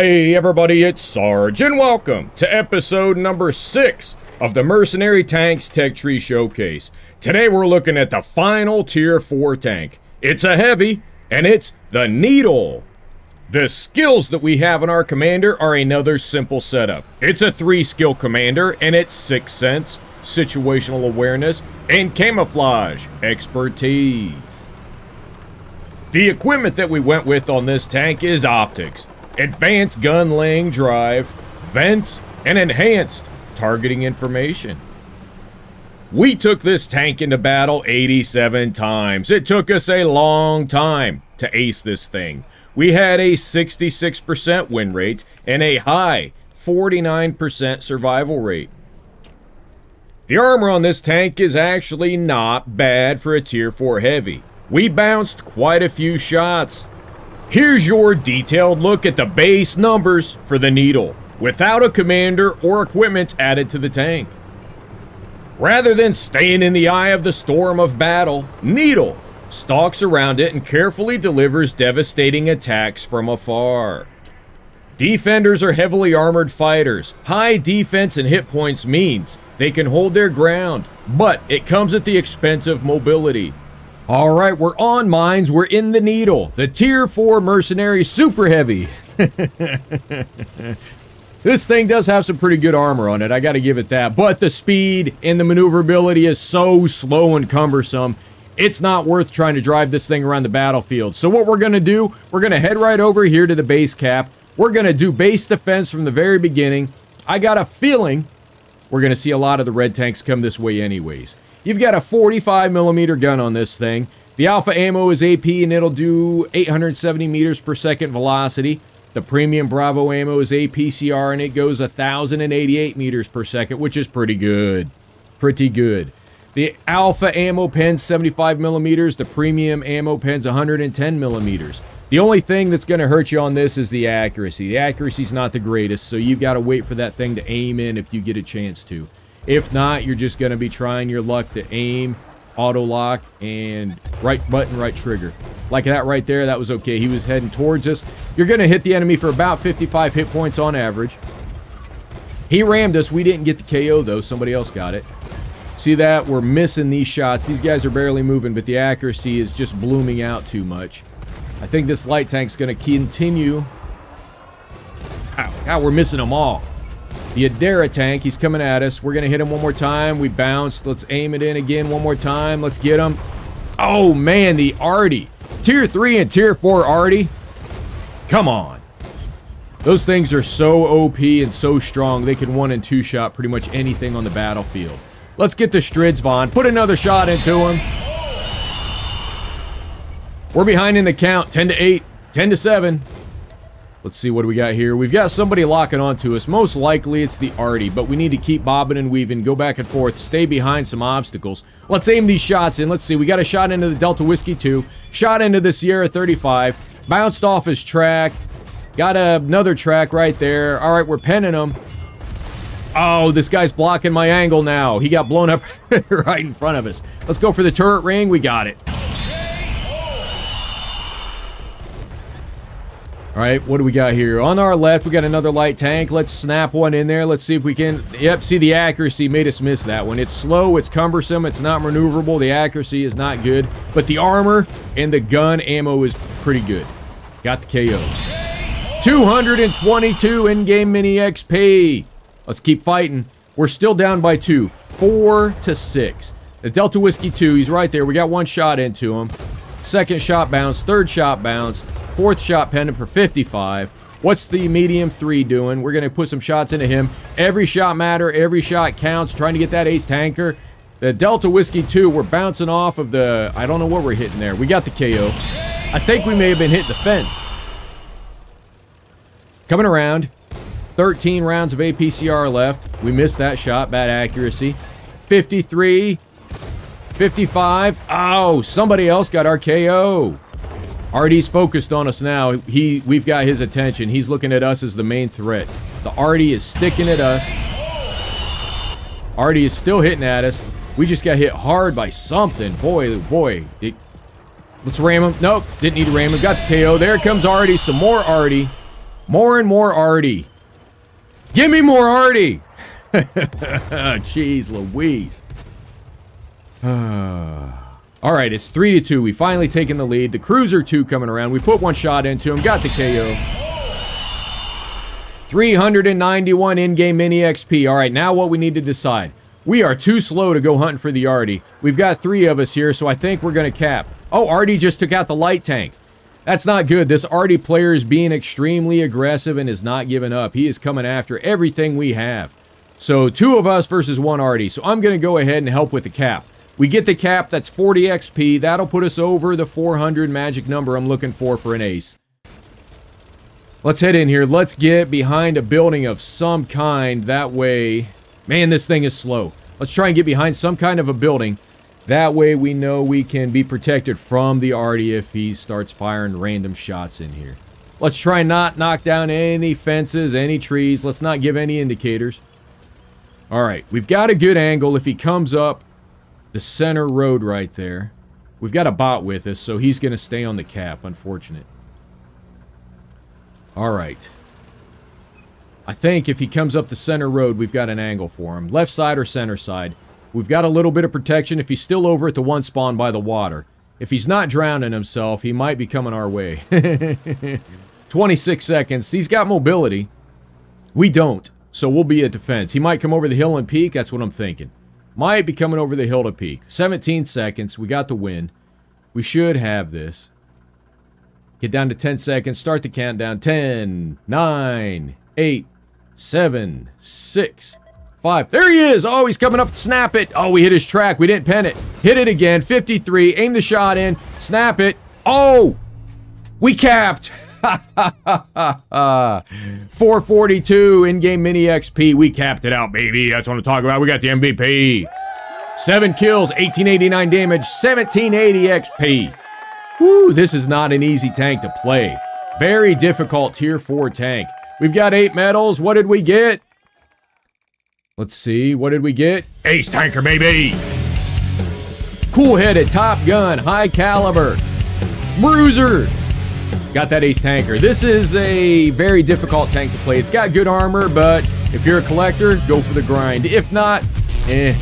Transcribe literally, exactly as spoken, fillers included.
Hey everybody, it's Sarge, and welcome to episode number six of the Mercenary Tanks Tech Tree Showcase. Today we're looking at the final tier four tank. It's a heavy, and it's the Needle. The skills that we have in our commander are another simple setup. It's a three skill commander, and it's Sixth Sense, Situational Awareness, and Camouflage Expertise. The equipment that we went with on this tank is optics, advanced gun laying drive, vents, and enhanced targeting information. We took this tank into battle eighty-seven times. It took us a long time to ace this thing. We had a sixty-six percent win rate and a high forty-nine percent survival rate. The armor on this tank is actually not bad for a tier four heavy. We bounced quite a few shots. Here's your detailed look at the base numbers for the Needle, without a commander or equipment added to the tank. Rather than staying in the eye of the storm of battle, Needle stalks around it and carefully delivers devastating attacks from afar. Defenders are heavily armored fighters. High defense and hit points means they can hold their ground, but it comes at the expense of mobility. All right, we're on mines, we're in the Needle, the tier four mercenary super heavy. This thing does have some pretty good armor on it, I gotta give it that, but the speed and the maneuverability is so slow and cumbersome, it's not worth trying to drive this thing around the battlefield. So what we're gonna do, we're gonna head right over here to the base cap, we're gonna do base defense from the very beginning. I got a feeling we're gonna see a lot of the red tanks come this way anyways. You've got a forty-five millimeter gun on this thing. The alpha ammo is A P and it'll do eight hundred seventy meters per second velocity. The premium Bravo ammo is A P C R and it goes one thousand eighty-eight meters per second, which is pretty good. Pretty good. The alpha ammo pen's seventy-five millimeters. The premium ammo pen's one hundred ten millimeters. The only thing that's going to hurt you on this is the accuracy. The accuracy's not the greatest, so you've got to wait for that thing to aim in if you get a chance to. If not, you're just going to be trying your luck to aim, auto-lock, and right button, right trigger. Like that right there, that was okay. He was heading towards us. You're going to hit the enemy for about fifty-five hit points on average. He rammed us. We didn't get the K O, though. Somebody else got it. See that? We're missing these shots. These guys are barely moving, but the accuracy is just blooming out too much. I think this light tank's going to continue. Ow, ow, we're missing them all. The Adara tank, he's coming at us. We're going to hit him one more time. We bounced. Let's aim it in again one more time. Let's get him. Oh, man, the Arty. Tier three and Tier four Arty. Come on. Those things are so O P and so strong. They can one- and two-shot pretty much anything on the battlefield. Let's get the Stridsvon. Put another shot into him. We're behind in the count. ten to eight. ten to seven. Let's see what we got here. We've got somebody locking onto us. Most likely it's the Arty, but we need to keep bobbing and weaving, go back and forth, stay behind some obstacles. Let's aim these shots in. Let's see. We got a shot into the Delta Whiskey two, shot into the Sierra thirty-five, bounced off his track, got another track right there. All right, we're penning him. Oh, this guy's blocking my angle now. He got blown up right in front of us. Let's go for the turret ring. We got it. All right, what do we got here? On our left, we got another light tank. Let's snap one in there. Let's see if we can... Yep, see, the accuracy made us miss that one. It's slow, it's cumbersome, it's not maneuverable. The accuracy is not good, but the armor and the gun ammo is pretty good. Got the K Os. two hundred twenty-two in-game mini X P. Let's keep fighting. We're still down by two. Four to six. The Delta Whiskey two, he's right there. We got one shot into him. Second shot bounced, third shot bounced, fourth shot pending for fifty-five. What's the medium three doing? We're gonna put some shots into him. Every shot matter, every shot counts. Trying to get that ace tanker. The Delta Whiskey two, we're bouncing off of the, I don't know what we're hitting there. We got the K O. I think we may have been hitting the fence. Coming around, thirteen rounds of A P C R left. We missed that shot, bad accuracy. fifty-three. fifty-five. Oh, somebody else got our K O. Arty's focused on us now. He, we've got his attention. He's looking at us as the main threat. The Arty is sticking at us. Arty is still hitting at us. We just got hit hard by something. Boy, boy. It, let's ram him. Nope, didn't need to ram him. Got the K O. There comes Arty. Some more Arty. More and more Artie. Give me more Artie! Jeez Louise. Alright, it's three to two. We've finally taken the lead. The Cruiser two coming around. We put one shot into him. Got the K O. three hundred ninety-one in-game mini X P. Alright, now what we need to decide. We are too slow to go hunting for the Artie. We've got three of us here, so I think we're going to cap. Oh, Artie just took out the light tank. That's not good. This Artie player is being extremely aggressive and is not giving up. He is coming after everything we have. So two of us versus one Artie. So I'm going to go ahead and help with the cap. We get the cap, that's forty X P. That'll put us over the four hundred magic number I'm looking for for an ace. Let's head in here. Let's get behind a building of some kind. That way... Man, this thing is slow. Let's try and get behind some kind of a building. That way we know we can be protected from the Artie if he starts firing random shots in here. Let's try and not knock down any fences, any trees. Let's not give any indicators. All right, we've got a good angle if he comes up the center road right there. We've got a bot with us, so he's going to stay on the cap. Unfortunate. All right. I think if he comes up the center road, we've got an angle for him. Left side or center side. We've got a little bit of protection if he's still over at the one spawn by the water. If he's not drowning himself, he might be coming our way. twenty-six seconds. He's got mobility. We don't, so we'll be at defense. He might come over the hill and peek. That's what I'm thinking. Might be coming over the hill to peak. seventeen seconds. We got the win. We should have this. Get down to ten seconds. Start the countdown. ten, nine, eight, seven, six, five. There he is. Oh, he's coming up. Snap it. Oh, we hit his track. We didn't pen it. Hit it again. fifty-three. Aim the shot in. Snap it. Oh, we capped. four forty-two in-game mini X P. We capped it out, baby. That's what I'm talking about. We got the M V P. Seven kills, eighteen eighty-nine damage, seventeen eighty X P. Woo, this is not an easy tank to play. Very difficult tier four tank. We've got eight medals. What did we get? Let's see. What did we get? Ace tanker, baby. Cool headed, top gun, high caliber, bruiser. Got that ace tanker. This is a very difficult tank to play. It's got good armor, but if you're a collector, go for the grind. If not, eh.